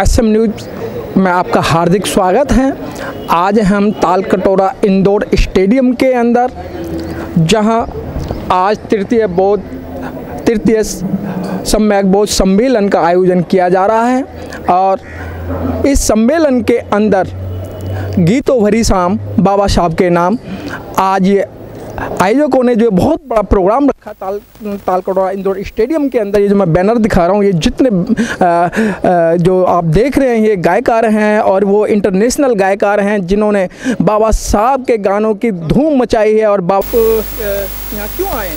SM news में आपका हार्दिक स्वागत है। आज हम तालकटोरा इंदौर स्टेडियम के अंदर, जहां आज तृतीय सम्यक बोध सम्मेलन का आयोजन किया जा रहा है और इस सम्मेलन के अंदर गीतों भरी शाम बाबा साहब के नाम आज ये आयोजकों ने जो बहुत बड़ा प्रोग्राम रखा तालकटोरा इंदौर स्टेडियम के अंदर। ये जो मैं बैनर दिखा रहा हूँ, ये जितने जो आप देख रहे हैं ये गायकार हैं और वो इंटरनेशनल गायकार हैं जिन्होंने बाबा साहब के गानों की धूम मचाई है। और बाप यहाँ क्यों आए?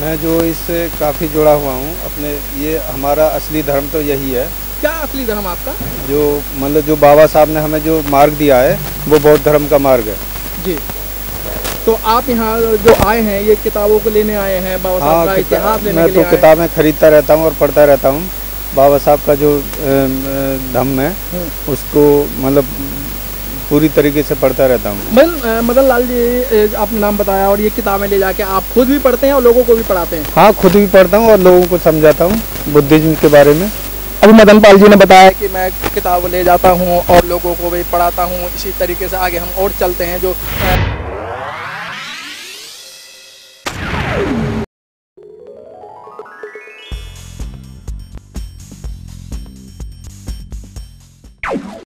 मैं जो इससे काफ़ी जुड़ा हुआ हूँ अपने, ये हमारा असली धर्म तो यही है। क्या असली धर्म आपका? जो मतलब जो बाबा साहब ने हमें जो मार्ग दिया है वो बौद्ध धर्म का मार्ग है जी। तो आप यहाँ जो आए हैं ये किताबों को लेने आए हैं बाबा साहब का इतिहास लेने? मैं तो किताबें खरीदता रहता हूँ और पढ़ता रहता हूँ। बाबा साहब का जो धम्म है उसको मतलब पूरी तरीके से पढ़ता रहता हूँ। मदन लाल जी आपने नाम बताया, और ये किताबें ले जाके आप खुद भी पढ़ते हैं और लोगों को भी पढ़ाते हैं? हाँ, खुद भी पढ़ता हूँ और लोगों को समझाता हूँ बुद्धिज्म के बारे में। अभी मदनपाल जी ने बताया कि मैं किताब ले जाता हूँ और लोगों को भी पढ़ाता हूँ। इसी तरीके से आगे हम और चलते हैं। जो